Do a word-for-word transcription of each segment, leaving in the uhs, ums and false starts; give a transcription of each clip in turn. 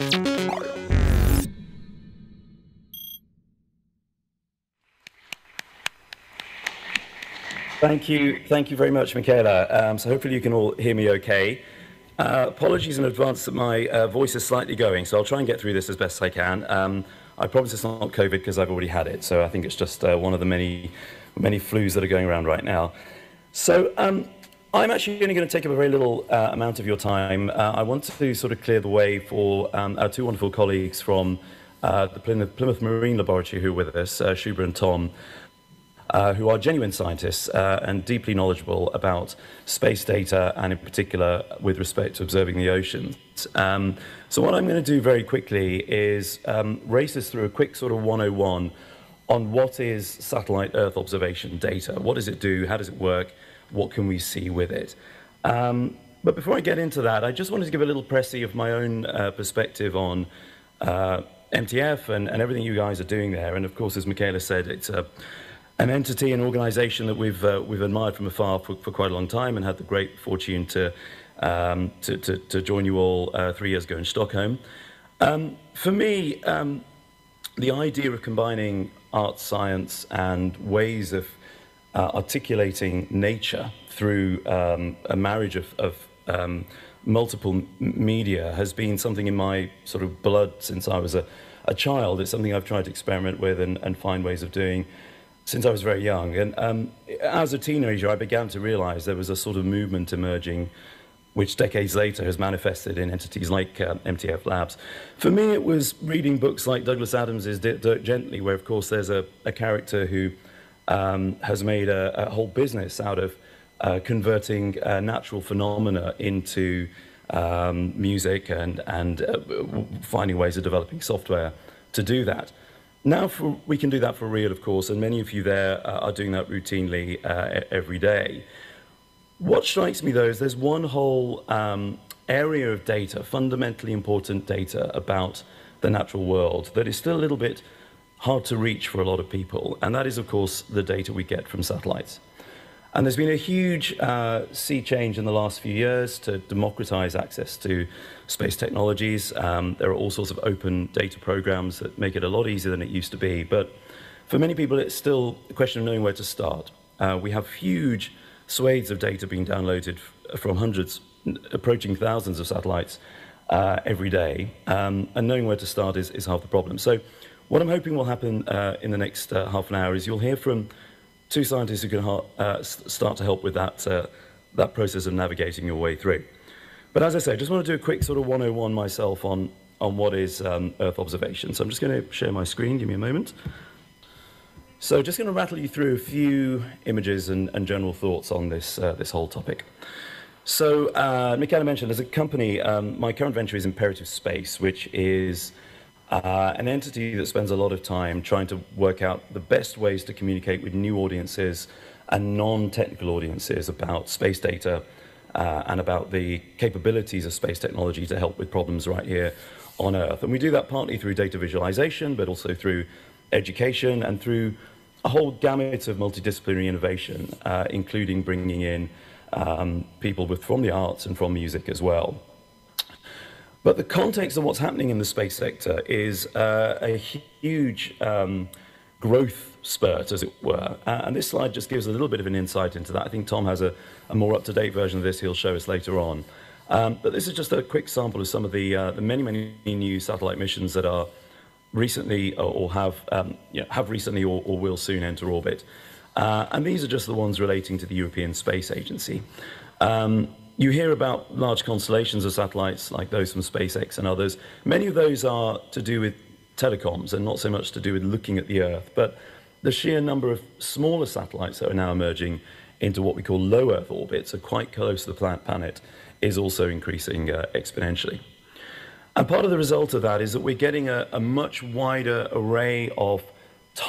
Thank you. Thank you very much, Michaela. Um, so hopefully you can all hear me okay. Uh, apologies in advance that my uh, voice is slightly going, so I'll try and get through this as best I can. Um, I promise it's not COVID because I've already had it, so I think it's just uh, one of the many, many flus that are going around right now. So um, I'm actually only going to take up a very little uh, amount of your time. Uh, I want to sort of clear the way for um, our two wonderful colleagues from uh, the Plymouth, Plymouth Marine Laboratory who are with us, uh, Shubha and Tom, Uh, who are genuine scientists uh, and deeply knowledgeable about space data, and in particular with respect to observing the oceans. Um, so what I'm going to do very quickly is um, race us through a quick sort of one oh one on what is satellite Earth observation data. What does it do? How does it work? What can we see with it? Um, but before I get into that, I just wanted to give a little précis of my own uh, perspective on uh, M T F and, and everything you guys are doing there. And of course, as Michaela said, it's a an entity, an organisation that we've uh, we've admired from afar for, for quite a long time, and had the great fortune to um, to, to, to join you all uh, three years ago in Stockholm. Um, for me, um, the idea of combining art, science, and ways of uh, articulating nature through um, a marriage of, of um, multiple media has been something in my sort of blood since I was a, a child. It's something I've tried to experiment with and, and find ways of doing since I was very young. And um, as a teenager, I began to realize there was a sort of movement emerging, which decades later has manifested in entities like uh, M T F Labs. For me, it was reading books like Douglas Adams's Dirk Gently, where, of course, there's a, a character who um, has made a, a whole business out of uh, converting uh, natural phenomena into um, music and, and uh, finding ways of developing software to do that. Now for, we can do that for real, of course, and many of you there uh, are doing that routinely uh, every day. What strikes me, though, is there's one whole um, area of data, fundamentally important data about the natural world, that is still a little bit hard to reach for a lot of people, and that is, of course, the data we get from satellites. And there's been a huge uh, sea change in the last few years to democratize access to space technologies. Um, there are all sorts of open data programs that make it a lot easier than it used to be. But for many people, it's still a question of knowing where to start. Uh, we have huge swathes of data being downloaded from hundreds, approaching thousands of satellites uh, every day. Um, and knowing where to start is, is half the problem. So what I'm hoping will happen uh, in the next uh, half an hour is you'll hear from two scientists who can uh, start to help with that, uh, that process of navigating your way through. But as I say, I just want to do a quick sort of one oh one myself on, on what is um, Earth observation. So I'm just going to share my screen. Give me a moment. So just going to rattle you through a few images and, and general thoughts on this, uh, this whole topic. So uh, Michaela mentioned, as a company, um, my current venture is Imperative Space, which is Uh, an entity that spends a lot of time trying to work out the best ways to communicate with new audiences and non-technical audiences about space data uh, and about the capabilities of space technology to help with problems right here on Earth. And we do that partly through data visualization, but also through education and through a whole gamut of multidisciplinary innovation, uh, including bringing in um, people with, from the arts and from music as well. But the context of what's happening in the space sector is uh, a huge um, growth spurt, as it were. Uh, and this slide just gives a little bit of an insight into that. I think Tom has a, a more up-to-date version of this he'll show us later on. Um, but this is just a quick sample of some of the, uh, the many, many new satellite missions that are recently or have, um, you know, have recently or, or will soon enter orbit. Uh, and these are just the ones relating to the European Space Agency. Um, You hear about large constellations of satellites like those from SpaceX and others. Many of those are to do with telecoms and not so much to do with looking at the Earth, but the sheer number of smaller satellites that are now emerging into what we call low Earth orbit, so quite close to the planet, is also increasing uh, exponentially. And part of the result of that is that we're getting a, a much wider array of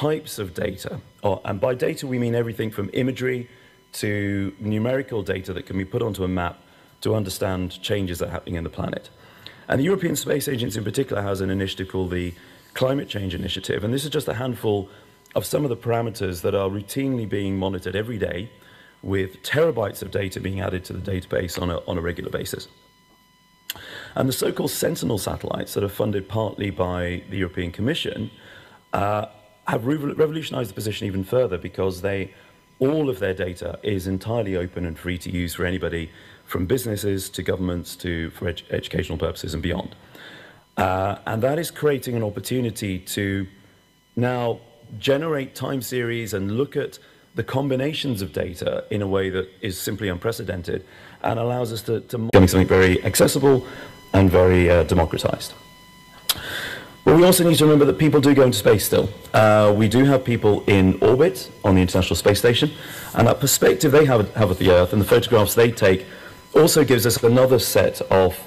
types of data. Or, and by data, we mean everything from imagery to numerical data that can be put onto a map to understand changes that are happening in the planet. And the European Space Agency in particular has an initiative called the Climate Change Initiative, and this is just a handful of some of the parameters that are routinely being monitored every day, with terabytes of data being added to the database on a, on a regular basis. And the so-called Sentinel satellites that are funded partly by the European Commission uh, have re revolutionized the position even further, because they, all of their data is entirely open and free to use for anybody, from businesses to governments to for ed educational purposes and beyond. Uh, and that is creating an opportunity to now generate time series and look at the combinations of data in a way that is simply unprecedented, and allows us to, to becoming something very accessible and very uh, democratized. But we also need to remember that people do go into space still. Uh, we do have people in orbit on the International Space Station, and that perspective they have, have of the Earth and the photographs they take also gives us another set of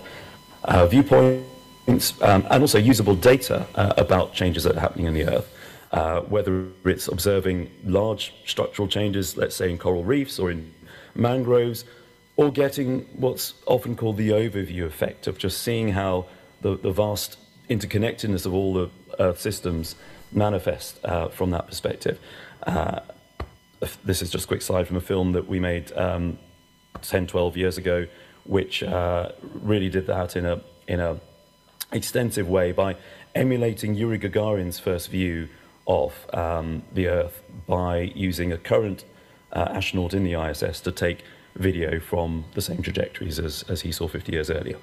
uh, viewpoints um, and also usable data uh, about changes that are happening in the Earth. Uh, whether it's observing large structural changes, let's say in coral reefs or in mangroves, or getting what's often called the overview effect of just seeing how the, the vast interconnectedness of all the Earth systems manifest uh, from that perspective. Uh, this is just a quick slide from a film that we made um, ten, twelve years ago, which uh, really did that in a in a extensive way by emulating Yuri Gagarin's first view of um, the Earth by using a current uh, astronaut in the I S S to take video from the same trajectories as, as he saw fifty years earlier.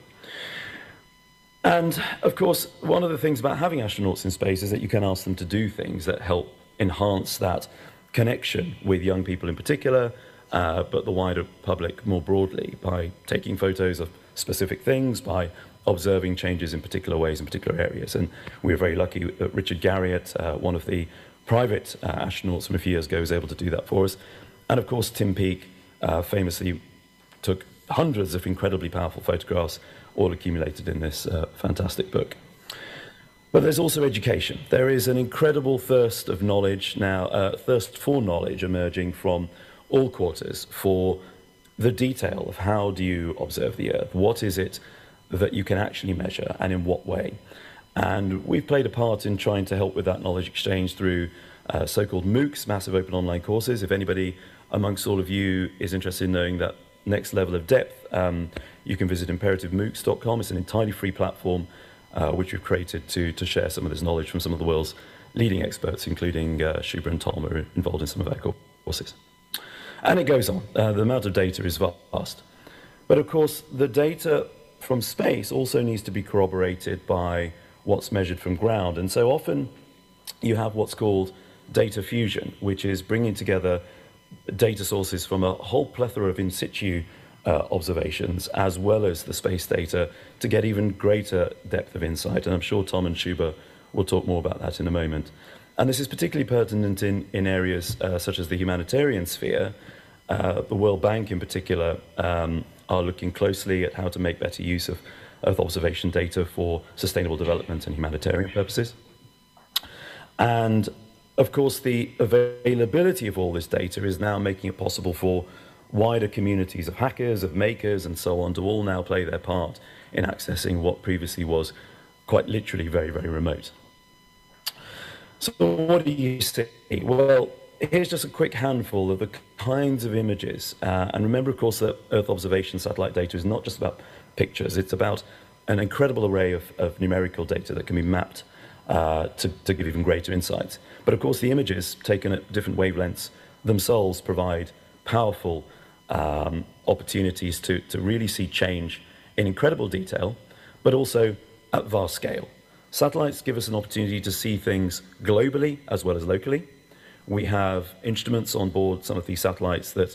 And of course, one of the things about having astronauts in space is that you can ask them to do things that help enhance that connection with young people in particular, uh, but the wider public more broadly, by taking photos of specific things, by observing changes in particular ways in particular areas. And we were very lucky that Richard Garriott, uh, one of the private uh, astronauts from a few years ago, was able to do that for us. And of course, Tim Peake uh, famously took hundreds of incredibly powerful photographs, all accumulated in this uh, fantastic book. But there's also education. There is an incredible thirst of knowledge now, uh, thirst for knowledge emerging from all quarters for the detail of how do you observe the Earth? What is it that you can actually measure, and in what way? And we've played a part in trying to help with that knowledge exchange through uh, so-called MOOCs, massive open online courses. If anybody amongst all of you is interested in knowing that next level of depth, um, you can visit imperative moocs dot com. It's an entirely free platform uh, which we've created to, to share some of this knowledge from some of the world's leading experts, including uh, Shubha and Tom are involved in some of our courses. And it goes on. Uh, the amount of data is vast. But of course, the data from space also needs to be corroborated by what's measured from ground. And so often you have what's called data fusion, which is bringing together data sources from a whole plethora of in situ uh, observations, as well as the space data, to get even greater depth of insight. And I'm sure Tom and Shubha will talk more about that in a moment. And this is particularly pertinent in, in areas uh, such as the humanitarian sphere. Uh, the World Bank in particular um, are looking closely at how to make better use of Earth observation data for sustainable development and humanitarian purposes. And of course, the availability of all this data is now making it possible for wider communities of hackers, of makers, and so on to all now play their part in accessing what previously was quite literally very, very remote. So what do you see? Well, here's just a quick handful of the kinds of images. Uh, and remember, of course, that Earth observation satellite data is not just about pictures. It's about an incredible array of, of numerical data that can be mapped uh, to, to give even greater insights. But of course, the images taken at different wavelengths themselves provide powerful um, opportunities to, to really see change in incredible detail, but also at vast scale. Satellites give us an opportunity to see things globally as well as locally. We have instruments on board some of these satellites that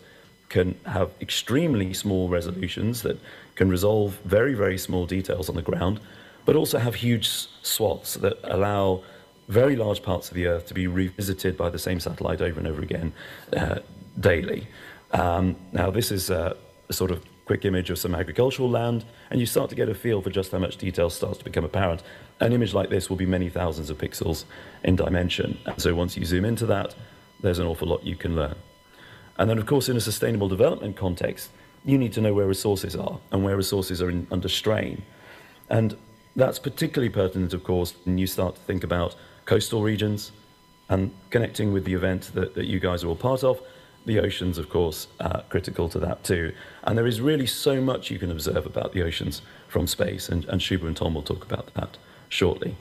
can have extremely small resolutions, that can resolve very, very small details on the ground, but also have huge swaths that allow very large parts of the Earth to be revisited by the same satellite over and over again uh, daily. Um, now, this is a, a sort of quick image of some agricultural land, and you start to get a feel for just how much detail starts to become apparent. An image like this will be many thousands of pixels in dimension. And so once you zoom into that, there's an awful lot you can learn. And then, of course, in a sustainable development context, you need to know where resources are and where resources are in, under strain. And that's particularly pertinent, of course, when you start to think about coastal regions and connecting with the event that, that you guys are all part of, the oceans, of course, uh, critical to that too. And there is really so much you can observe about the oceans from space, and, and Shubha and Tom will talk about that shortly.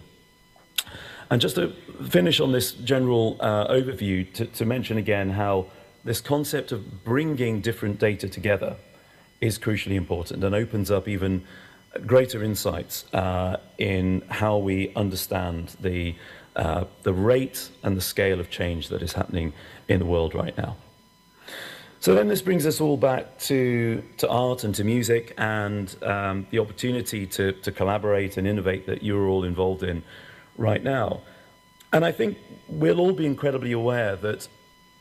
And just to finish on this general uh, overview, to, to mention again how this concept of bringing different data together is crucially important and opens up even greater insights uh, in how we understand the, uh, the rate and the scale of change that is happening in the world right now. So then this brings us all back to, to art and to music and um, the opportunity to, to collaborate and innovate that you're all involved in right now. And I think we'll all be incredibly aware that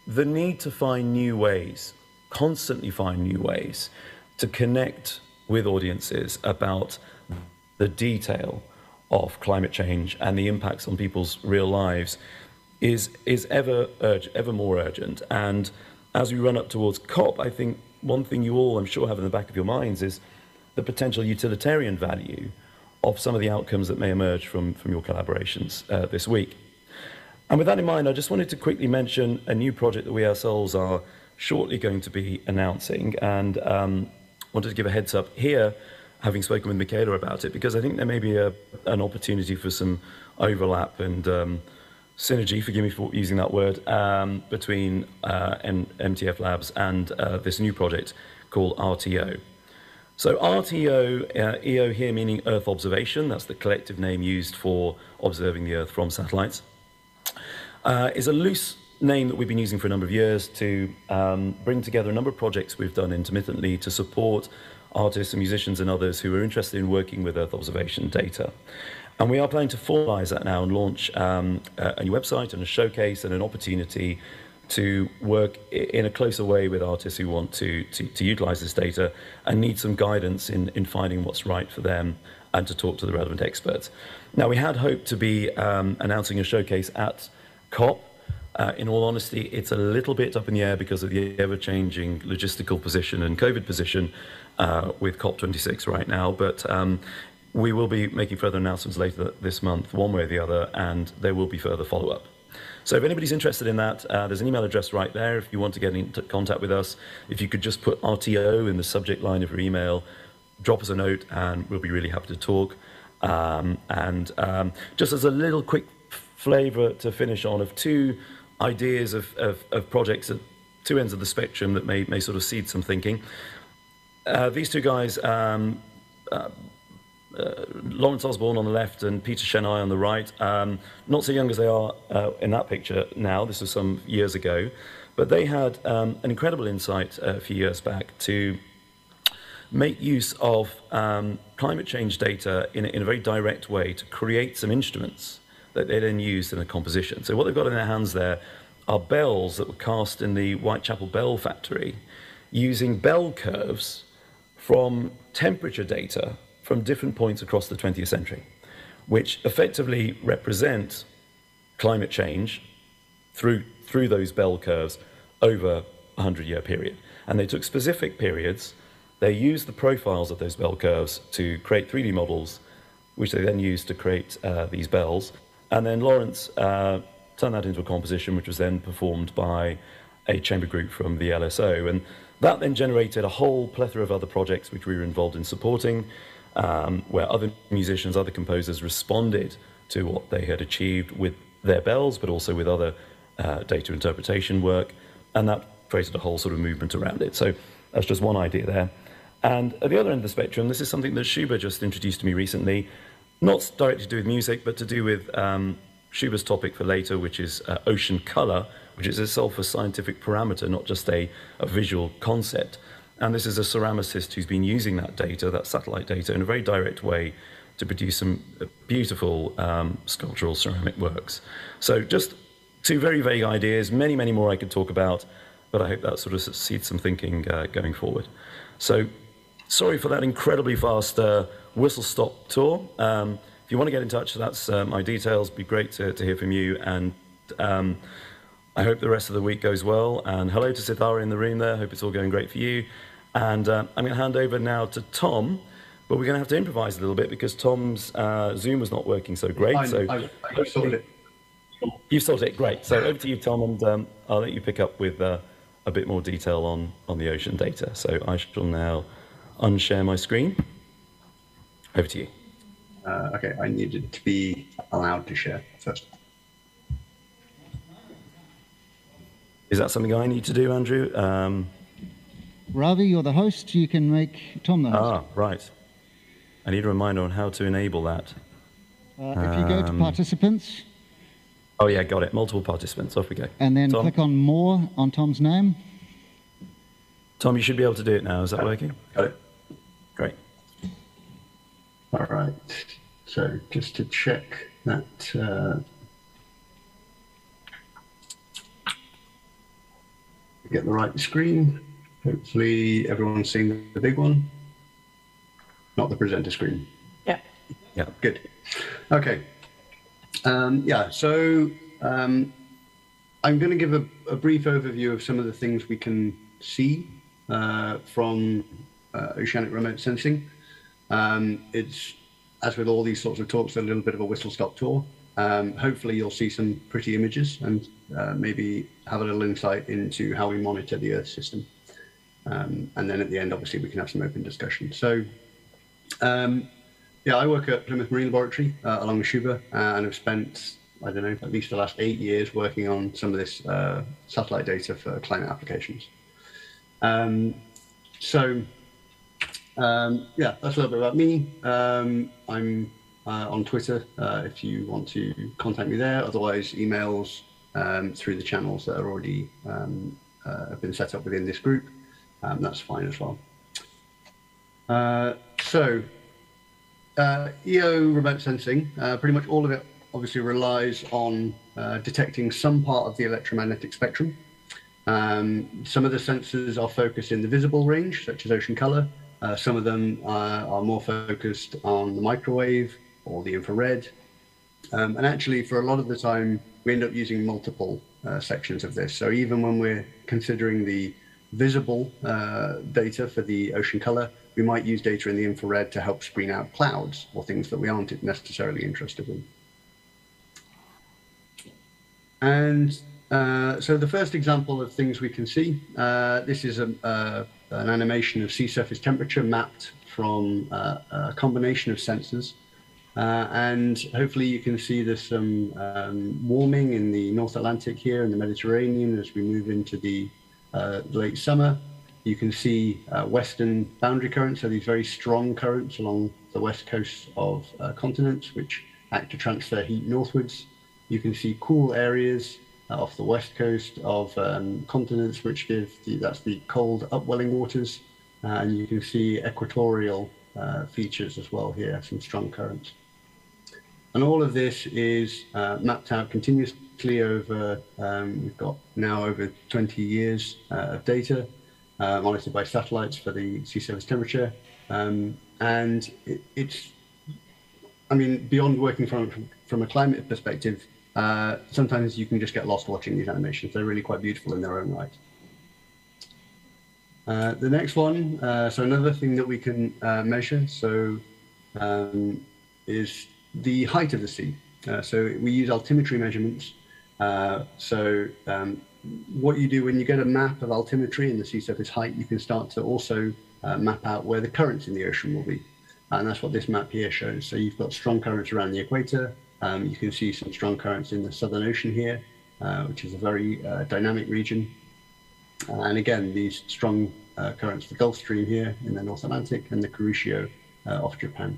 the need to find new ways, constantly find new ways, to connect with audiences about the detail of climate change and the impacts on people's real lives is, is ever, urge, ever more urgent. And as we run up towards COP, I think one thing you all, I'm sure, have in the back of your minds is the potential utilitarian value of some of the outcomes that may emerge from, from your collaborations uh, this week. And with that in mind, I just wanted to quickly mention a new project that we ourselves are shortly going to be announcing. And um, wanted to give a heads up here, having spoken with Michaela about it, because I think there may be a, an opportunity for some overlap and um, synergy, forgive me for using that word, um, between uh, M T F Labs and uh, this new project called R T O. So R T O, uh, E O here meaning Earth observation, that's the collective name used for observing the Earth from satellites, uh, is a loose name that we've been using for a number of years to um, bring together a number of projects we've done intermittently to support artists and musicians and others who are interested in working with Earth observation data. And we are planning to formalize that now and launch um, a new website and a showcase and an opportunity to work in a closer way with artists who want to, to, to utilize this data and need some guidance in, in finding what's right for them and to talk to the relevant experts. Now, we had hoped to be um, announcing a showcase at COP. Uh, in all honesty, it's a little bit up in the air because of the ever-changing logistical position and COVID position uh, with COP twenty-six right now. But um, we will be making further announcements later this month, one way or the other, and there will be further follow-up. So if anybody's interested in that, uh, there's an email address right there if you want to get into contact with us. If you could just put R T O in the subject line of your email, drop us a note, and we'll be really happy to talk. Um, and um, just as a little quick flavor to finish on of two ideas of, of, of projects at two ends of the spectrum that may, may sort of seed some thinking. Uh, these two guys, um, uh, uh, Lawrence Osborne on the left and Peter Chennai on the right, um, not so young as they are uh, in that picture now, this was some years ago, but they had um, an incredible insight uh, a few years back to make use of um, climate change data in, in a very direct way to create some instruments that they then used in a composition. So what they've got in their hands there are bells that were cast in the Whitechapel Bell Factory using bell curves from temperature data from different points across the twentieth century, which effectively represent climate change through, through those bell curves over a hundred-year period. And they took specific periods, they used the profiles of those bell curves to create three D models, which they then used to create uh, these bells. And then Lawrence uh, turned that into a composition, which was then performed by a chamber group from the L S O. And that then generated a whole plethora of other projects which we were involved in supporting, um, where other musicians, other composers responded to what they had achieved with their bells, but also with other uh, data interpretation work. And that created a whole sort of movement around it. So that's just one idea there. And at the other end of the spectrum, this is something that Shubha just introduced to me recently, not directly to do with music, but to do with um, Shubha's topic for later, which is uh, ocean color, which is itself a scientific parameter, not just a, a visual concept. And this is a ceramicist who's been using that data, that satellite data, in a very direct way to produce some beautiful um, sculptural ceramic works. So just two very vague ideas, many, many more I could talk about, but I hope that sort of seeds some thinking uh, going forward. So sorry for that incredibly fast uh, whistle-stop tour. Um, if you want to get in touch, that's uh, my details. It'd be great to, to hear from you. And um, I hope the rest of the week goes well. And hello to Sithara in the room there. Hope it's all going great for you. And uh, I'm going to hand over now to Tom, but we're going to have to improvise a little bit because Tom's uh, Zoom was not working so great. I, so I, I sorted it. You've sorted it, great. So over to you, Tom, and um, I'll let you pick up with uh, a bit more detail on, on the ocean data. So I shall now unshare my screen. Over to you. Uh, okay, I needed to be allowed to share first. Is that something I need to do, Andrew? Um, Ravi, you're the host. You can make Tom the host. Ah, right. I need a reminder on how to enable that. Uh, if you go to participants. Oh, yeah, got it. Multiple participants. Off we go. And then Tom. Click on more on Tom's name. Tom, you should be able to do it now. Is that got working? It. Got it. Great. All right. So just to check that... Uh, get the right screen. Hopefully everyone's seeing the big one. Not the presenter screen. Yeah. Yeah. Good. Okay. Um, yeah, so um, I'm going to give a, a brief overview of some of the things we can see uh, from uh, oceanic remote sensing. Um, it's, as with all these sorts of talks, a little bit of a whistle-stop tour. Um, hopefully you'll see some pretty images and uh, maybe have a little insight into how we monitor the Earth system. Um, and then at the end, obviously, we can have some open discussion. So, um, yeah, I work at Plymouth Marine Laboratory uh, along with Shubha, uh, and I've spent, I don't know, at least the last eight years working on some of this uh, satellite data for climate applications. Um, so, um, yeah, that's a little bit about me. Um, I'm uh, on Twitter uh, if you want to contact me there. Otherwise, emails um, through the channels that are already um, uh, have been set up within this group. Um, that's fine as well. Uh, so, uh, E O remote sensing, uh, pretty much all of it obviously relies on uh, detecting some part of the electromagnetic spectrum. Um, some of the sensors are focused in the visible range, such as ocean color. Uh, some of them uh, are more focused on the microwave or the infrared. Um, and actually, for a lot of the time, we end up using multiple uh, sections of this. So even when we're considering the visible uh, data for the ocean color, we might use data in the infrared to help screen out clouds or things that we aren't necessarily interested in. And uh, so the first example of things we can see, uh, this is a, uh, an animation of sea surface temperature mapped from uh, a combination of sensors. Uh, and hopefully you can see there's some um, warming in the North Atlantic here and the Mediterranean as we move into the Uh, late summer. You can see uh, western boundary currents, so these very strong currents along the west coasts of uh, continents, which act to transfer heat northwards. You can see cool areas uh, off the west coast of um, continents, which give the, that's the cold upwelling waters, uh, and you can see equatorial uh, features as well here, some strong currents. And all of this is uh, mapped out continuously. Over, um, we've got now over twenty years uh, of data uh, monitored by satellites for the sea surface temperature, um, and it, it's, I mean, beyond working from from, from a climate perspective, uh, sometimes you can just get lost watching these animations. They're really quite beautiful in their own right. Uh, the next one, uh, so another thing that we can uh, measure, so um, is the height of the sea. Uh, so we use altimetry measurements. Uh, so um, what you do when you get a map of altimetry and the sea surface height, you can start to also uh, map out where the currents in the ocean will be. And that's what this map here shows. So you've got strong currents around the equator. Um, you can see some strong currents in the Southern Ocean here, uh, which is a very uh, dynamic region. Uh, and again, these strong uh, currents, the Gulf Stream here in the North Atlantic and the Kuroshio uh, off Japan.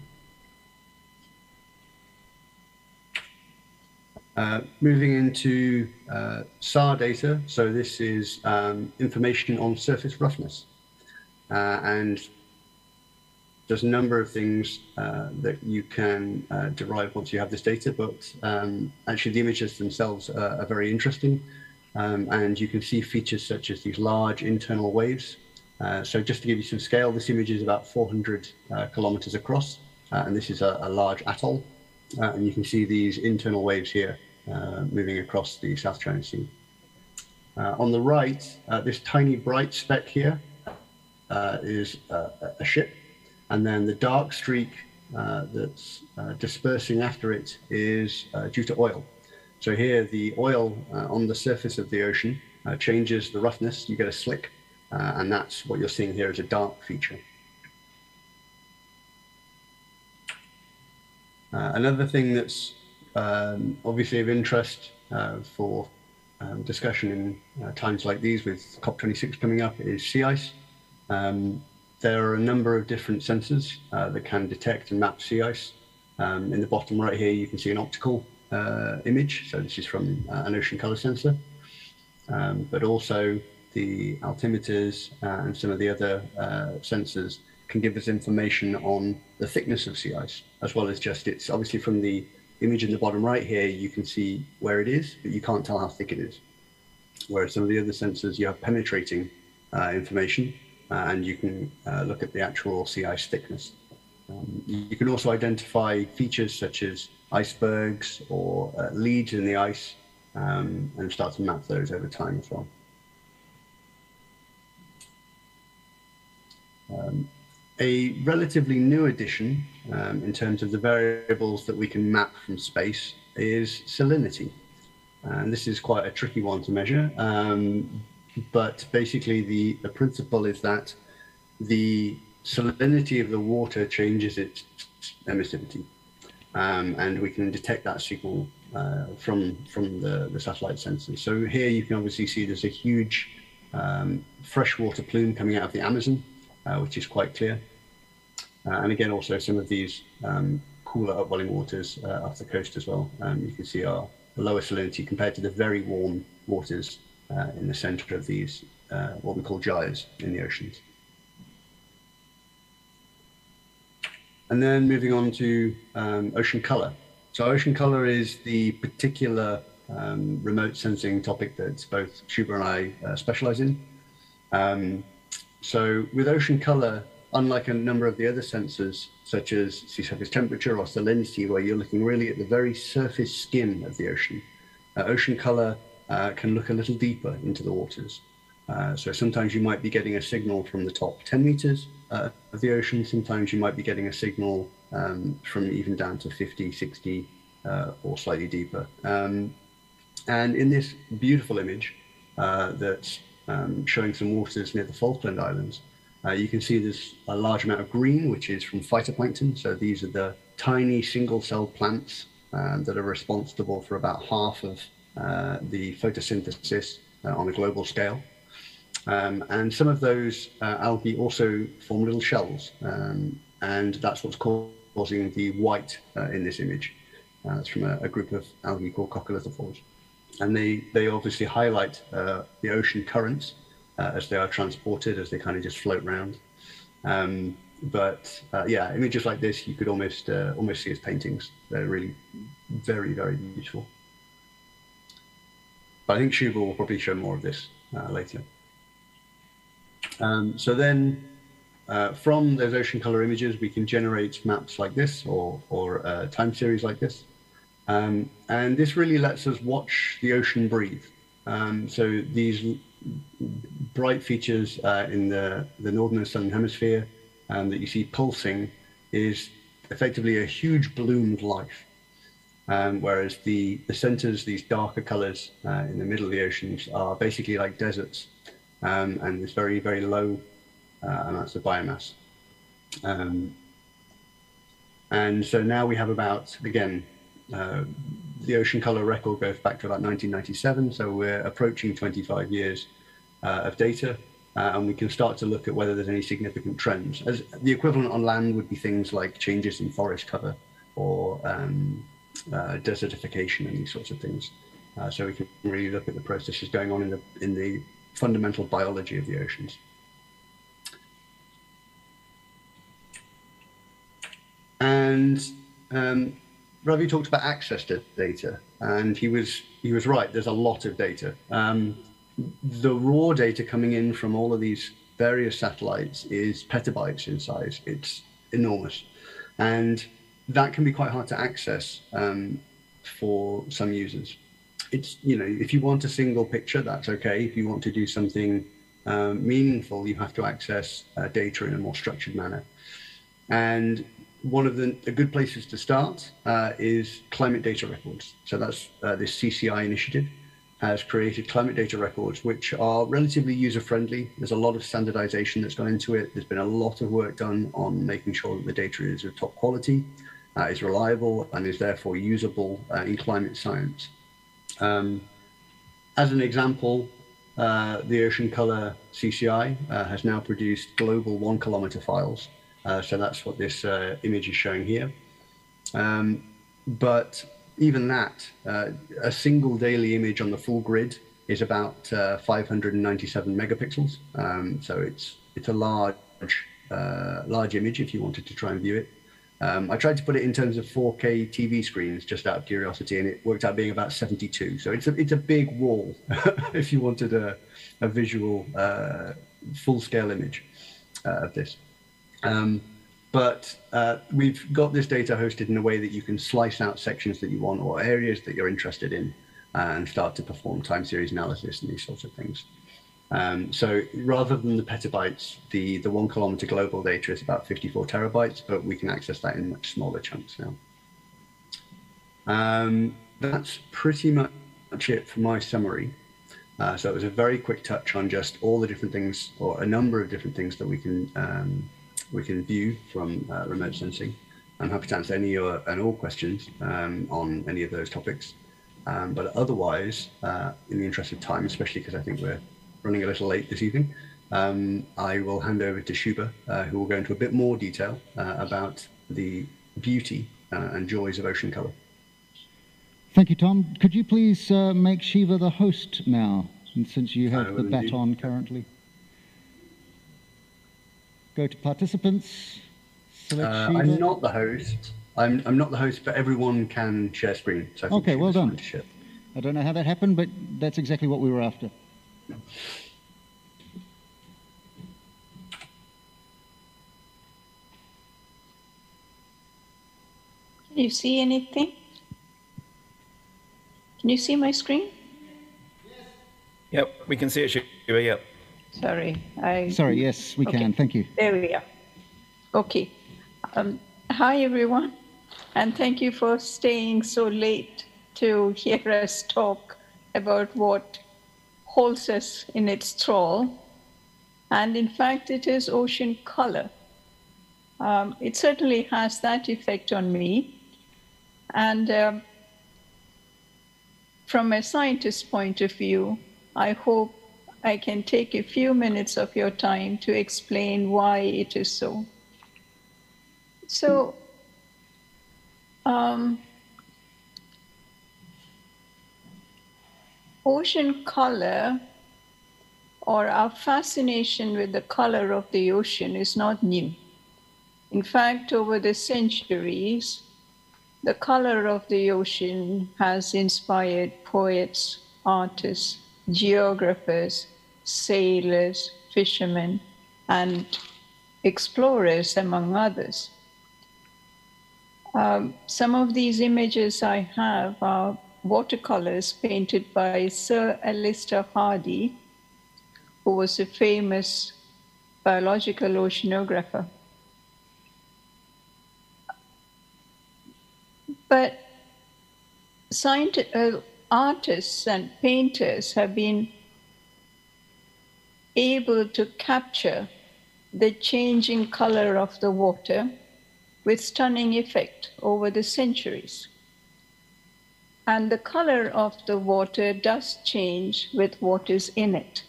Uh, moving into uh, S A R data, so this is um, information on surface roughness, uh, and there's a number of things uh, that you can uh, derive once you have this data, but um, actually the images themselves are, are very interesting, um, and you can see features such as these large internal waves. Uh, so just to give you some scale, this image is about four hundred uh, kilometers across, uh, and this is a, a large atoll, uh, and you can see these internal waves here. Uh, moving across the South China Sea. Uh, on the right, uh, this tiny bright speck here uh, is uh, a ship, and then the dark streak uh, that's uh, dispersing after it is uh, due to oil. So here the oil uh, on the surface of the ocean uh, changes the roughness, you get a slick, uh, and that's what you're seeing here is a dark feature. Uh, another thing that's um, obviously of interest uh, for um, discussion in uh, times like these with COP twenty-six coming up is sea ice. Um, there are a number of different sensors uh, that can detect and map sea ice. Um, in the bottom right here, you can see an optical uh, image. So this is from uh, an Ocean Color sensor, um, but also the altimeters and some of the other uh, sensors can give us information on the thickness of sea ice, as well as just it's obviously from the image in the bottom right here, you can see where it is, but you can't tell how thick it is. Whereas some of the other sensors, you have penetrating uh, information, uh, and you can uh, look at the actual sea ice thickness. Um, you can also identify features such as icebergs or uh, leads in the ice, um, and start to map those over time as well. Um, A relatively new addition um, in terms of the variables that we can map from space is salinity. And this is quite a tricky one to measure, um, but basically the, the principle is that the salinity of the water changes its emissivity. Um, and we can detect that signal uh, from, from the, the satellite sensors. So here you can obviously see there's a huge um, freshwater plume coming out of the Amazon, Uh, which is quite clear. Uh, and again, also some of these um, cooler upwelling waters uh, off the coast as well. Um, you can see our lower salinity compared to the very warm waters uh, in the center of these, uh, what we call gyres in the oceans. And then moving on to um, ocean color. So ocean color is the particular um, remote sensing topic that both Shubha and I uh, specialize in. Um, So with ocean color, unlike a number of the other sensors, such as sea surface temperature or salinity, where you're looking really at the very surface skin of the ocean, uh, ocean color uh, can look a little deeper into the waters. Uh, so sometimes you might be getting a signal from the top ten meters uh, of the ocean. Sometimes you might be getting a signal um, from even down to fifty, sixty, uh, or slightly deeper. Um, and in this beautiful image uh, that's Um, showing some waters near the Falkland Islands. Uh, you can see there's a large amount of green, which is from phytoplankton. So these are the tiny single-celled plants um, that are responsible for about half of uh, the photosynthesis uh, on a global scale. Um, and some of those uh, algae also form little shells, um, and that's what's causing the white uh, in this image. Uh, it's from a, a group of algae called coccolithophores. And they, they obviously highlight uh, the ocean currents uh, as they are transported, as they kind of just float around. Um, but uh, yeah, images like this, you could almost uh, almost see as paintings. They're really very, very beautiful. But I think Shubha will probably show more of this uh, later. Um, so then uh, from those ocean color images, we can generate maps like this or, or uh, time series like this. Um, and this really lets us watch the ocean breathe. Um, so these bright features uh, in the, the northern and southern hemisphere um, that you see pulsing is effectively a huge bloomed life. Um, whereas the, the centers, these darker colors uh, in the middle of the oceans are basically like deserts, um, and there's very, very low uh, amounts of biomass. Um, and so now we have about, again, Uh, the ocean color record goes back to about nineteen ninety-seven, so we're approaching twenty-five years uh, of data, uh, and we can start to look at whether there's any significant trends. As the equivalent on land would be things like changes in forest cover or um, uh, desertification and these sorts of things. Uh, so we can really look at the processes going on in the, in the fundamental biology of the oceans. And um, Ravi talked about access to data, and he was he was right. There's a lot of data. Um, the raw data coming in from all of these various satellites is petabytes in size. It's enormous, and that can be quite hard to access um, for some users. It's you know if you want a single picture, that's okay. If you want to do something um, meaningful, you have to access uh, data in a more structured manner, and one of the, the good places to start uh, is climate data records. So that's uh, this C C I initiative, has created climate data records, which are relatively user-friendly. There's a lot of standardization that's gone into it. There's been a lot of work done on making sure that the data is of top quality, uh, is reliable, and is therefore usable uh, in climate science. Um, as an example, uh, the Ocean Color C C I uh, has now produced global one kilometer files. Uh, so that's what this uh, image is showing here. Um, but even that, uh, a single daily image on the full grid is about uh, five hundred ninety-seven megapixels. Um, so it's it's a large uh, large image if you wanted to try and view it. Um, I tried to put it in terms of four K T V screens just out of curiosity, and it worked out being about seventy-two. So it's a it's a big wall if you wanted a a visual uh, full scale image uh, of this. Um, But uh, we've got this data hosted in a way that you can slice out sections that you want or areas that you're interested in and start to perform time series analysis and these sorts of things. Um, so rather than the petabytes, the, the one kilometer global data is about fifty-four terabytes, but we can access that in much smaller chunks now. Um, that's pretty much it for my summary. Uh, so it was a very quick touch on just all the different things, or a number of different things that we can um, we can view from uh, remote sensing. I'm happy to answer any or, and all questions um, on any of those topics. Um, but otherwise, uh, in the interest of time, especially because I think we're running a little late this evening, um, I will hand over to Shubha, uh, who will go into a bit more detail uh, about the beauty uh, and joys of ocean color. Thank you, Tom. Could you please uh, make Shubha the host now, and since you have the bat on currently? Go to participants. Select uh, I'm not the host. I'm I'm not the host, but everyone can share screen. So I think okay, well done. I don't know how that happened, but that's exactly what we were after. Can you see anything? Can you see my screen? Yep, we can see it. Shubha, yep. Sorry, I... Sorry, yes, we okay. can. Thank you. There we are. Okay. Um, hi, everyone, and thank you for staying so late to hear us talk about what holds us in its thrall. And in fact, it is ocean color. Um, it certainly has that effect on me. And um, from a scientist's point of view, I hope I can take a few minutes of your time to explain why it is so. So, um, ocean color, or our fascination with the color of the ocean, is not new. In fact, over the centuries, the color of the ocean has inspired poets, artists, geographers, sailors, fishermen, and explorers, among others. Um, some of these images I have are watercolors painted by Sir Alistair Hardy, who was a famous biological oceanographer. But scientists, uh, artists and painters have been able to capture the changing color of the water with stunning effect over the centuries. And the color of the water does change with what is in it.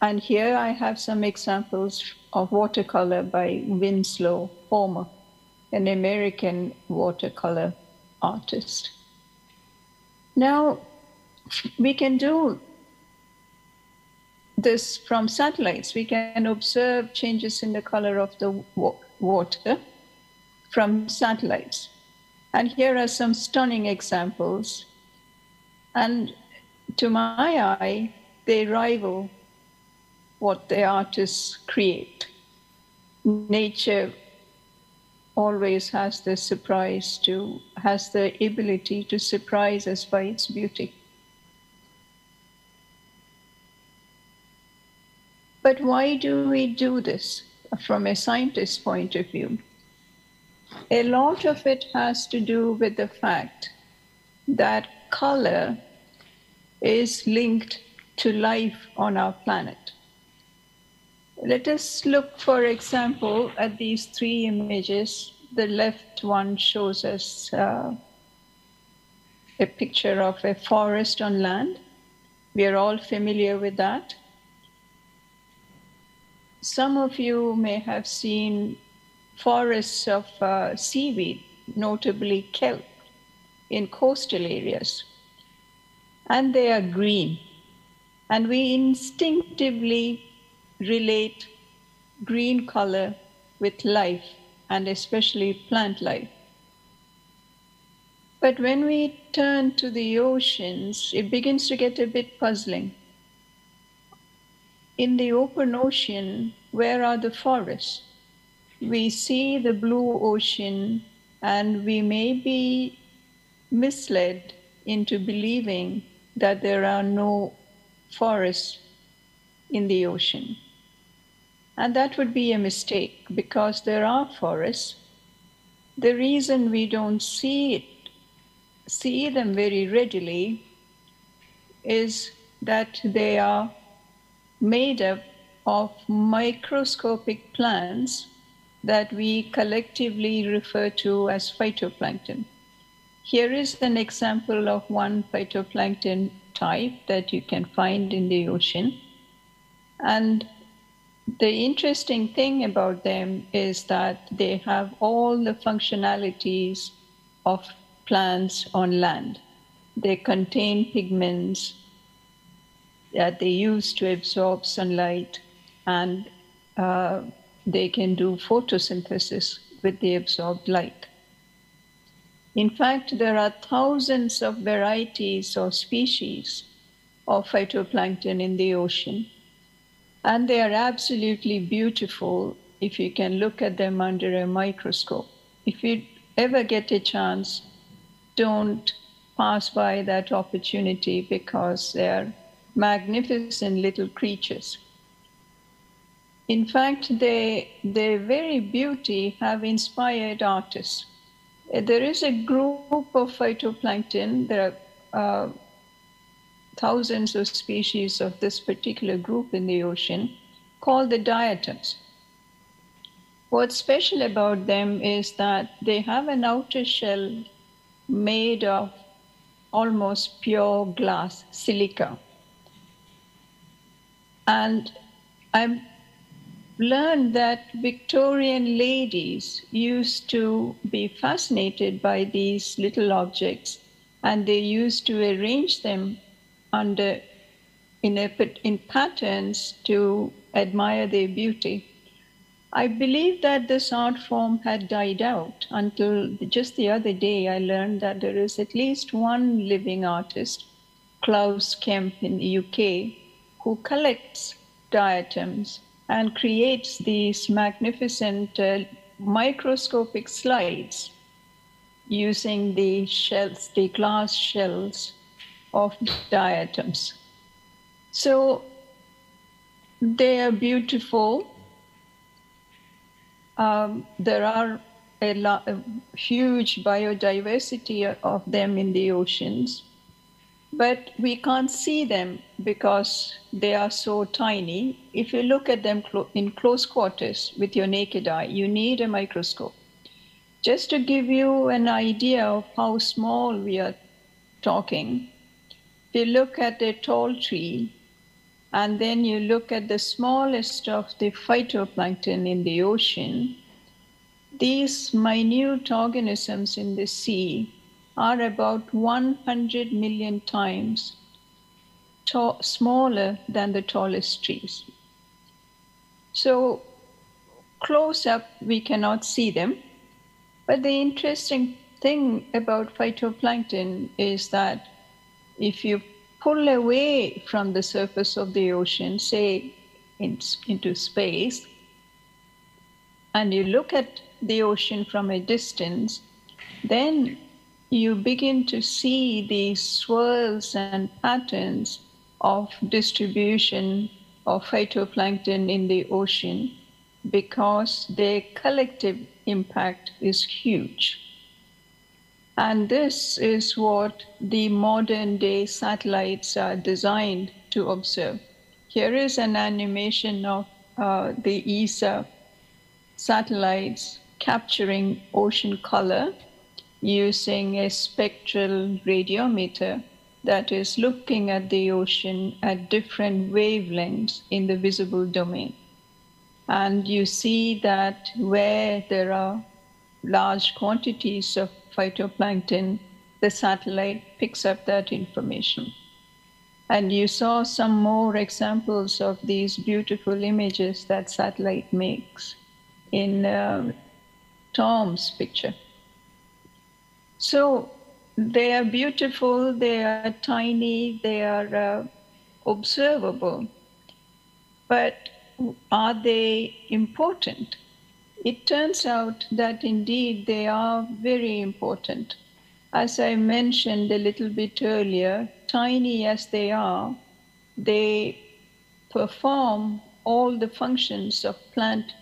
And here I have some examples of watercolor by Winslow Homer, an American watercolor artist. Now, we can do this from satellites. We can observe changes in the color of the water from satellites. And here are some stunning examples. And to my eye, they rival what the artists create. Nature always has the surprise to, has the ability to surprise us by its beauty. But why do we do this from a scientist's point of view? A lot of it has to do with the fact that color is linked to life on our planet. Let us look, for example, at these three images. The left one shows us uh, a picture of a forest on land. We are all familiar with that. Some of you may have seen forests of uh, seaweed, notably kelp, in coastal areas. And they are green. And we instinctively relate green color with life, and especially plant life. But when we turn to the oceans, it begins to get a bit puzzling. In the open ocean, where are the forests? We see the blue ocean, and we may be misled into believing that there are no forests in the ocean. And that would be a mistake, because there are forests. The reason we don't see it, see them very readily, is that they are made up of microscopic plants that we collectively refer to as phytoplankton. Here is an example of one phytoplankton type that you can find in the ocean. And the interesting thing about them is that they have all the functionalities of plants on land. They contain pigments that they use to absorb sunlight, and uh, they can do photosynthesis with the absorbed light. In fact, there are thousands of varieties or species of phytoplankton in the ocean. And they are absolutely beautiful if you can look at them under a microscope. If you ever get a chance, don't pass by that opportunity, because they are magnificent little creatures. In fact, they, their very beauty have inspired artists. There is a group of phytoplankton. There are uh, thousands of species of this particular group in the ocean, called the diatoms. What's special about them is that they have an outer shell made of almost pure glass, silica. And I've learned that Victorian ladies used to be fascinated by these little objects, and they used to arrange them Under, in, a, in patterns to admire their beauty. I believe that this art form had died out until just the other day I learned that there is at least one living artist, Klaus Kemp in the U K, who collects diatoms and creates these magnificent uh, microscopic slides using the shells, the glass shells of diatoms. So they are beautiful. Um, there are a, a huge biodiversity of them in the oceans, but we can't see them because they are so tiny. If you look at them clo in close quarters with your naked eye, you need a microscope. Just to give you an idea of how small we are talking, you look at a tall tree, and then you look at the smallest of the phytoplankton in the ocean. These minute organisms in the sea are about one hundred million times smaller than the tallest trees. So close up, we cannot see them. But the interesting thing about phytoplankton is that if you pull away from the surface of the ocean, say in, into space, and you look at the ocean from a distance, then you begin to see these swirls and patterns of distribution of phytoplankton in the ocean, because their collective impact is huge. And this is what the modern day satellites are designed to observe. Here is an animation of uh, the E S A satellites capturing ocean color using a spectral radiometer that is looking at the ocean at different wavelengths in the visible domain. And you see that where there are large quantities of phytoplankton, the satellite picks up that information. And you saw some more examples of these beautiful images that satellite makes in uh, Tom's picture. So they are beautiful, they are tiny, they are uh, observable, but are they important? It turns out that indeed they are very important. As I mentioned a little bit earlier, tiny as they are, they perform all the functions of plant,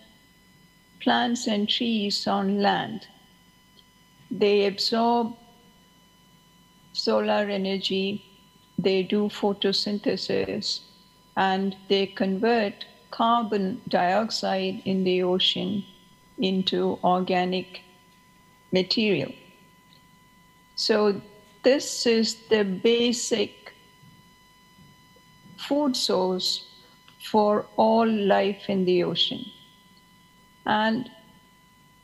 plants and trees on land. They absorb solar energy, they do photosynthesis, and they convert carbon dioxide in the ocean into organic material. So this is the basic food source for all life in the ocean. And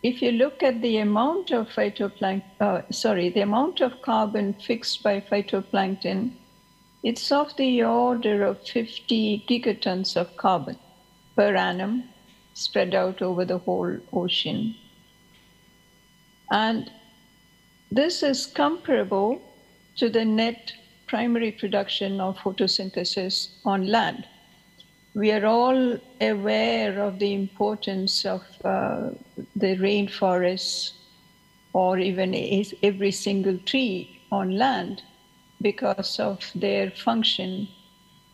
if you look at the amount of phytoplankton, uh, sorry, the amount of carbon fixed by phytoplankton, it's of the order of fifty gigatons of carbon per annum spread out over the whole ocean. And this is comparable to the net primary production of photosynthesis on land. We are all aware of the importance of uh, the rainforests or even every single tree on land because of their function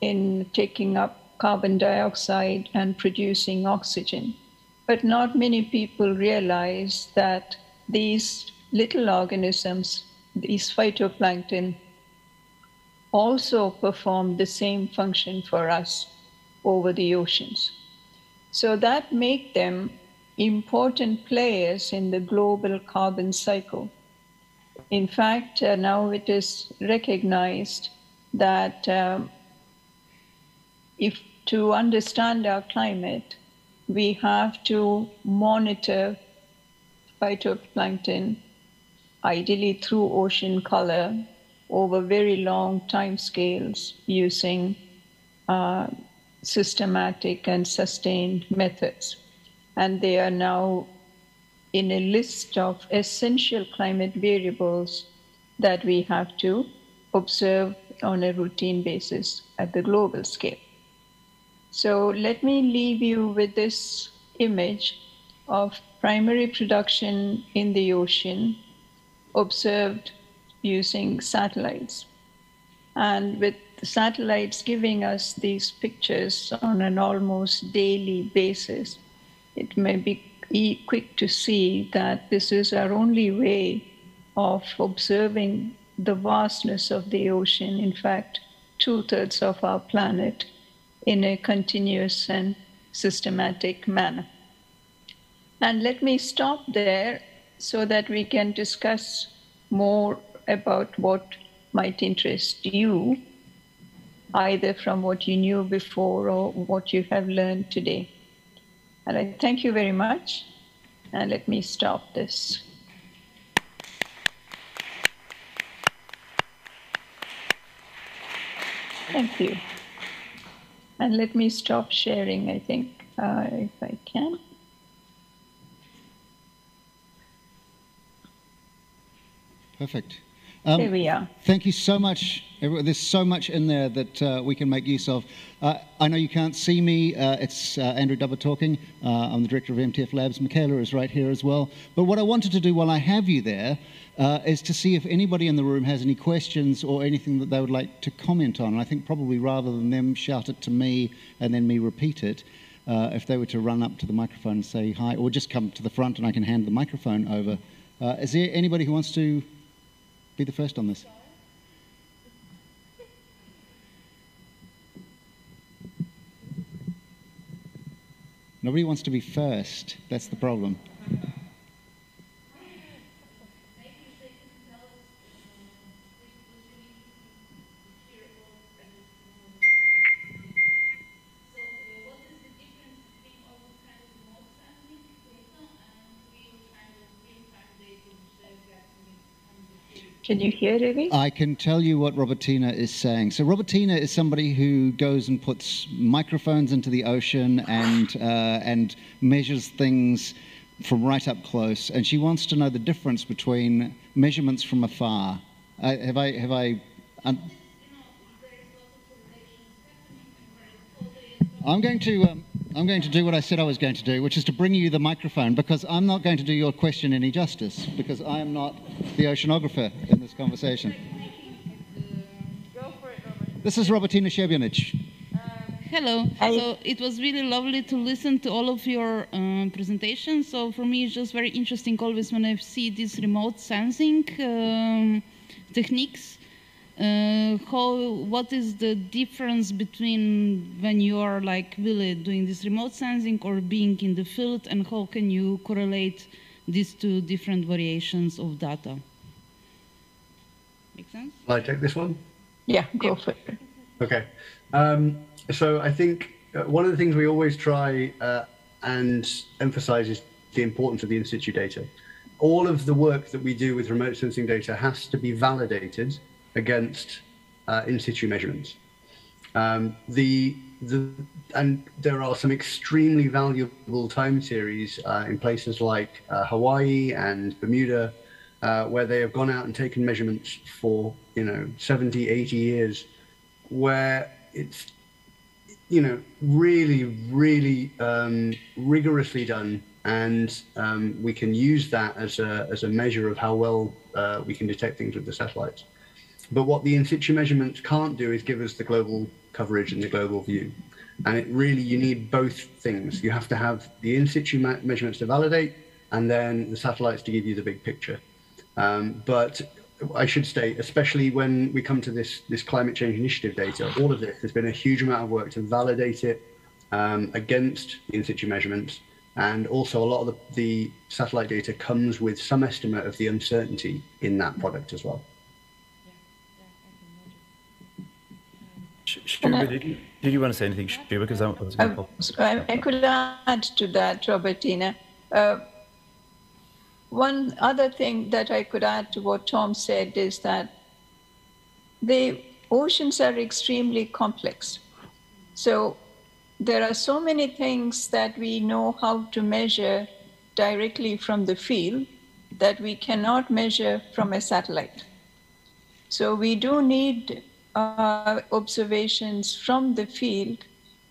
in taking up carbon dioxide and producing oxygen. But not many people realize that these little organisms, these phytoplankton, also perform the same function for us over the oceans. So that makes them important players in the global carbon cycle. In fact, uh, now it is recognized that um, if to understand our climate, we have to monitor phytoplankton, ideally through ocean color, over very long time scales using uh, systematic and sustained methods. And they are now in a list of essential climate variables that we have to observe on a routine basis at the global scale. So let me leave you with this image of primary production in the ocean observed using satellites. And with the satellites giving us these pictures on an almost daily basis, it may be quick to see that this is our only way of observing the vastness of the ocean, in fact, two-thirds of our planet, in a continuous and systematic manner. And let me stop there so that we can discuss more about what might interest you, either from what you knew before or what you have learned today. And I thank you very much. And let me stop this. Thank you. And let me stop sharing, I think, uh, if I can. Perfect. Um, Here we are. Thank you so much. There's so much in there that uh, we can make use of. Uh, I know you can't see me. Uh, it's uh, Andrew Dubber talking. Uh, I'm the director of M T F Labs. Michaela is right here as well. But what I wanted to do while I have you there uh, is to see if anybody in the room has any questions or anything that they would like to comment on. And I think probably rather than them shout it to me and then me repeat it, uh, if they were to run up to the microphone and say hi, or just come to the front and I can hand the microphone over. Uh, is there anybody who wants to Be the first on this. Nobody wants to be first. That's the problem. Can you hear, Ravi? I can tell you what Robertina is saying. So Robertina is somebody who goes and puts microphones into the ocean and, uh, and measures things from right up close. And she wants to know the difference between measurements from afar. Uh, have I... Have I um, I'm going to... Um, I'm going to do what I said I was going to do, which is to bring you the microphone, because I'm not going to do your question any justice, because I am not the oceanographer in this conversation. Go for it, Robert. This is Robertina Shebianic. Uh, Hello. Hi. So it was really lovely to listen to all of your um, presentations. So for me, it's just very interesting always when I see these remote sensing um, techniques. Uh, how, what is the difference between when you are like really doing this remote sensing or being in the field, and how can you correlate these two different variations of data? Make sense? Will I take this one? Yeah, go for it. Okay. Um, so I think one of the things we always try uh, and emphasize is the importance of the in-situ data. All of the work that we do with remote sensing data has to be validated against uh, in situ measurements. Um, the, the, and there are some extremely valuable time series uh, in places like uh, Hawaii and Bermuda, uh, where they have gone out and taken measurements for, you know, seventy, eighty years, where it's, you know, really, really um, rigorously done. And um, we can use that as a, as a measure of how well uh, we can detect things with the satellites. But what the in-situ measurements can't do is give us the global coverage and the global view. And it really, you need both things. You have to have the in-situ measurements to validate, and then the satellites to give you the big picture. Um, but I should state, especially when we come to this, this climate change initiative data, all of this, there's been a huge amount of work to validate it um, against the in-situ measurements. And also a lot of the, the satellite data comes with some estimate of the uncertainty in that product as well. Shubha, did you, did you want to say anything, Shubha? Because I was going to... I, I could add to that, Robertina. Uh, one other thing that I could add to what Tom said is that the oceans are extremely complex. So there are so many things that we know how to measure directly from the field that we cannot measure from a satellite. So we do need Uh, observations from the field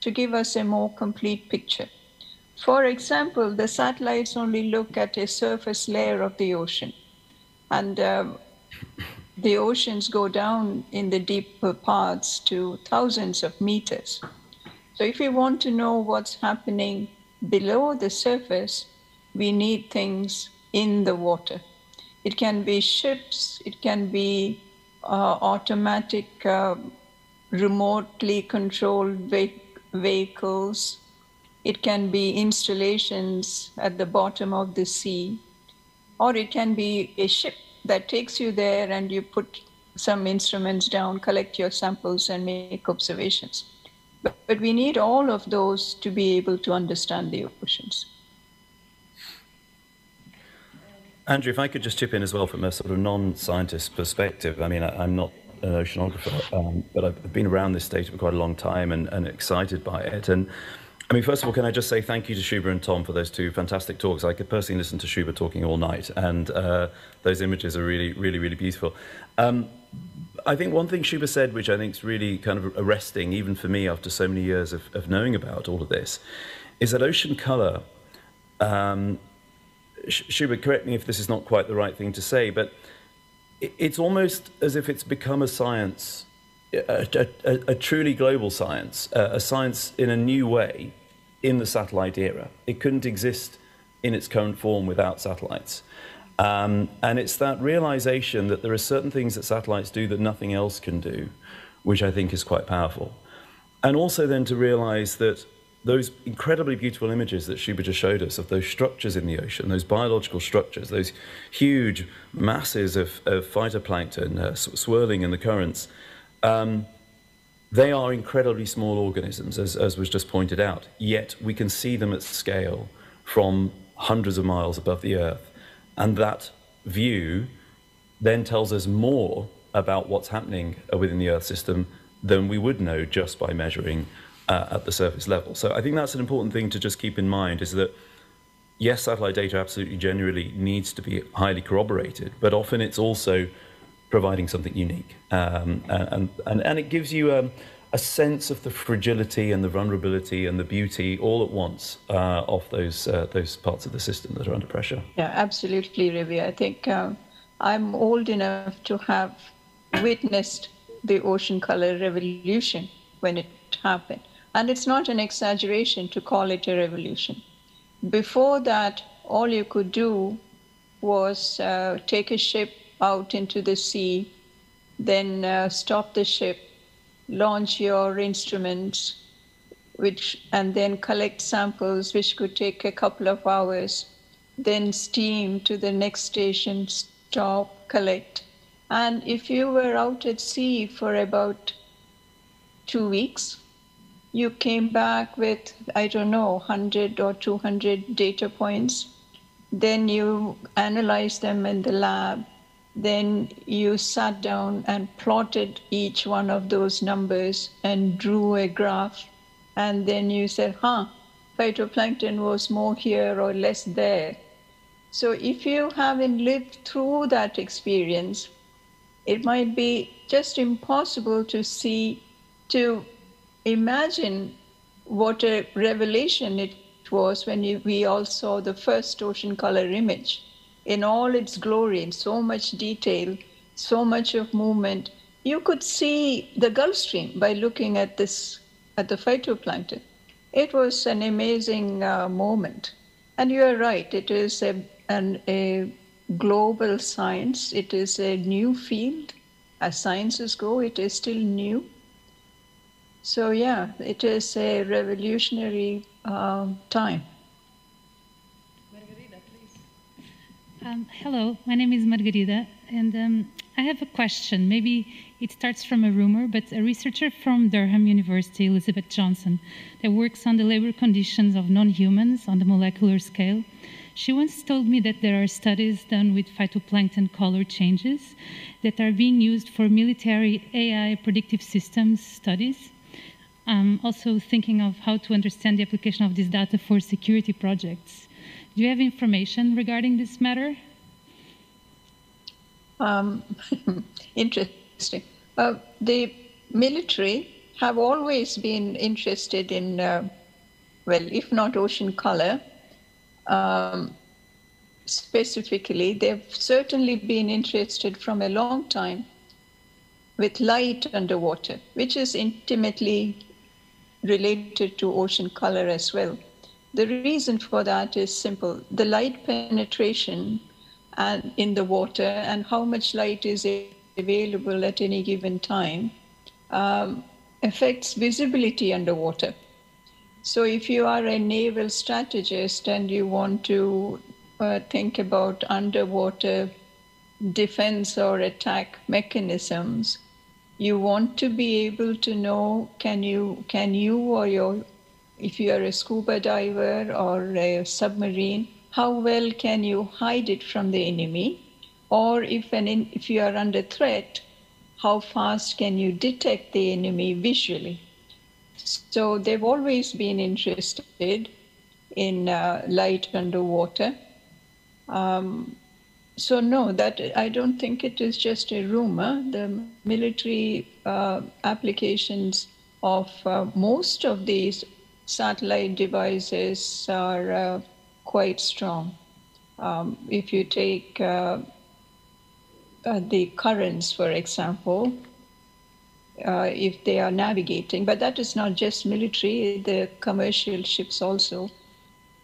to give us a more complete picture. For example, the satellites only look at a surface layer of the ocean, and um, the oceans go down in the deeper parts to thousands of meters. So if we want to know what's happening below the surface, we need things in the water. It can be ships, it can be Uh, automatic, uh, remotely controlled ve vehicles. It can be installations at the bottom of the sea, or it can be a ship that takes you there and you put some instruments down, collect your samples and make observations. But, but we need all of those to be able to understand the oceans. Andrew, if I could just chip in as well from a sort of non-scientist perspective. I mean, I, I'm not an oceanographer, um, but I've been around this data for quite a long time and, and excited by it. And I mean, first of all, can I just say thank you to Shubha and Tom for those two fantastic talks. I could personally listen to Shubha talking all night, and uh, those images are really, really, really beautiful. Um, I think one thing Shubha said, which I think is really kind of arresting, even for me after so many years of, of knowing about all of this, is that ocean color, um, Shubha, correct me if this is not quite the right thing to say, but it's almost as if it's become a science, a, a, a truly global science, a, a science in a new way in the satellite era. It couldn't exist in its current form without satellites. Um, and it's that realization that there are certain things that satellites do that nothing else can do, which I think is quite powerful. And also then to realize that those incredibly beautiful images that Shubha just showed us of those structures in the ocean, those biological structures, those huge masses of, of phytoplankton uh, swirling in the currents, um, they are incredibly small organisms, as, as was just pointed out, yet we can see them at scale from hundreds of miles above the Earth. And that view then tells us more about what's happening within the Earth system than we would know just by measuring uh, at the surface level. So I think that's an important thing to just keep in mind, is that, yes, satellite data absolutely generally needs to be highly corroborated, but often it's also providing something unique. Um, and, and, and it gives you a, a sense of the fragility and the vulnerability and the beauty all at once uh, of those, uh, those parts of the system that are under pressure. Yeah, absolutely, Ravi. I think uh, I'm old enough to have witnessed the ocean color revolution when it happened. And it's not an exaggeration to call it a revolution. Before that, all you could do was uh, take a ship out into the sea, then uh, stop the ship, launch your instruments, which, and then collect samples, which could take a couple of hours, then steam to the next station, stop, collect. And if you were out at sea for about two weeks, you came back with, I don't know, one hundred or two hundred data points. Then you analyzed them in the lab. Then you sat down and plotted each one of those numbers and drew a graph. And then you said, huh, phytoplankton was more here or less there. So if you haven't lived through that experience, it might be just impossible to see, to imagine what a revelation it was when you, we all saw the first ocean color image in all its glory, in so much detail, so much of movement. You could see the Gulf Stream by looking at this, at the phytoplankton. It was an amazing uh, moment. And you are right, it is a, an, a global science. It is a new field. As sciences go, it is still new. So yeah, it is a revolutionary uh, time. Margarida, please. Um, hello, my name is Margarida, and um, I have a question. Maybe it starts from a rumor, but a researcher from Durham University, Elizabeth Johnson, that works on the labor conditions of non-humans on the molecular scale, she once told me that there are studies done with phytoplankton color changes that are being used for military A I predictive systems studies. I'm also thinking of how to understand the application of this data for security projects. Do you have information regarding this matter? Um, interesting. Uh, the military have always been interested in, uh, well, if not ocean color, Um, specifically, they've certainly been interested from a long time with light underwater, which is intimately related to ocean color as well. The reason for that is simple. The light penetration and in the water and how much light is available at any given time um, affects visibility underwater. So if you are a naval strategist and you want to uh, think about underwater defense or attack mechanisms, you want to be able to know, can you, can you or your, if you are a scuba diver or a submarine, how well can you hide it from the enemy? Or if, an in, if you are under threat, how fast can you detect the enemy visually? So they've always been interested in uh, light underwater. Um, so no, that I don't think it is just a rumor. The military uh, applications of uh, most of these satellite devices are uh, quite strong. Um, if you take uh, uh, the currents, for example, Uh, if they are navigating, but that is not just military, the commercial ships also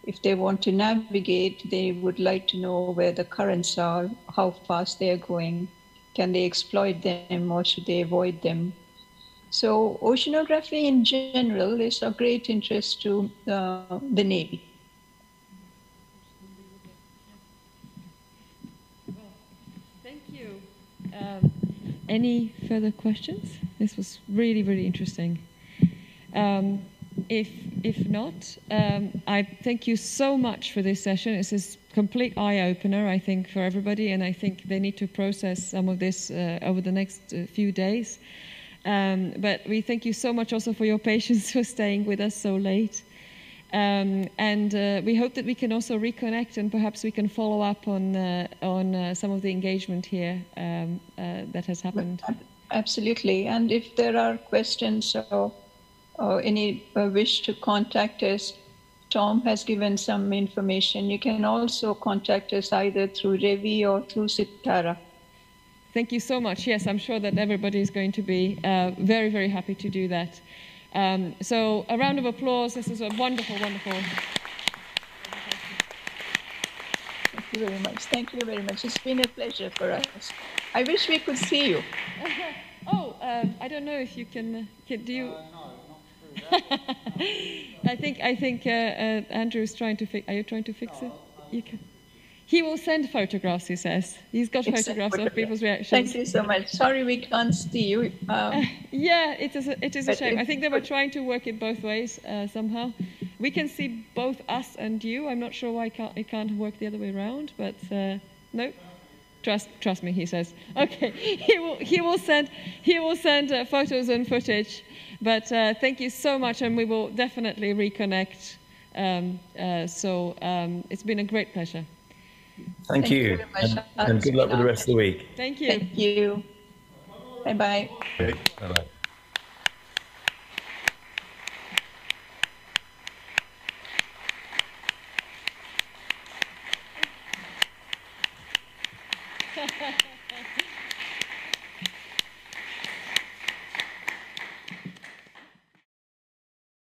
if they want to navigate, they would like to know where the currents are, how fast they're going, can they exploit them or should they avoid them. So oceanography in general is of great interest to uh, the Navy. Well, thank you. Um, any further questions? This was really, really interesting. Um, If, if not, um, I thank you so much for this session. It's a complete eye-opener, I think, for everybody, and I think they need to process some of this uh, over the next uh, few days. Um, but we thank you so much also for your patience for staying with us so late. Um, and uh, we hope that we can also reconnect and perhaps we can follow up on, uh, on uh, some of the engagement here um, uh, that has happened. Absolutely. And if there are questions or or any uh, wish to contact us, Tom has given some information. You can also contact us either through Ravi or through Sitara. Thank you so much. Yes, I'm sure that everybody is going to be uh, very, very happy to do that. Um, so a round of applause. This is a wonderful, wonderful. Thank you very much. Thank you very much. It's been a pleasure for us. I wish we could see you. oh, uh, I don't know if you can, can do you? Uh, no. I think I think uh, uh, Andrew's trying to fix. Are you trying to fix it? You can. He will send photographs. He says he's got Except photographs photograph. of people's reactions. Thank you so much. Sorry we can't see you. Um, uh, yeah, it is. A, it is a shame. I think they were trying to work it both ways uh, somehow. We can see both us and you. I'm not sure why it can't, it can't work the other way around. But uh, no. Trust, trust me, he says. Okay, he will, he will send, he will send uh, photos and footage. But uh, thank you so much, and we will definitely reconnect. Um, uh, so um, it's been a great pleasure. Thank, thank you, you very much. And, and good luck with the rest of the week. Thank you. Thank you. Bye bye. Bye bye.